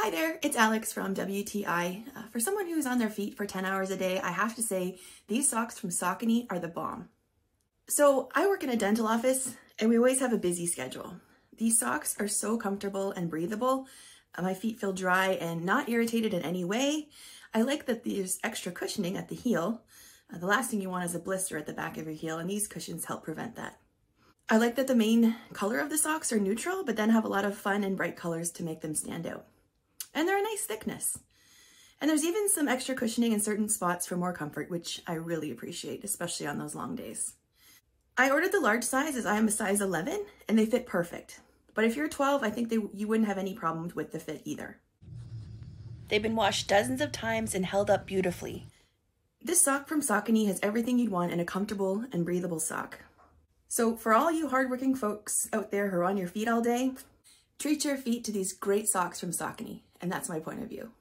Hi there, it's Alex from WTI. For someone who's on their feet for 10 hours a day, I have to say these socks from Saucony are the bomb. So I work in a dental office and we always have a busy schedule. These socks are so comfortable and breathable. My feet feel dry and not irritated in any way. I like that there's extra cushioning at the heel. The last thing you want is a blister at the back of your heel, and these cushions help prevent that. I like that the main color of the socks are neutral, but then have a lot of fun and bright colors to make them stand out. And they're a nice thickness. And there's even some extra cushioning in certain spots for more comfort, which I really appreciate, especially on those long days. I ordered the large size as I am a size 11 and they fit perfect. But if you're 12, I think you wouldn't have any problems with the fit either. They've been washed dozens of times and held up beautifully. This sock from Saucony has everything you'd want in a comfortable and breathable sock. So for all you hardworking folks out there who are on your feet all day, treat your feet to these great socks from Saucony. And that's my point of view.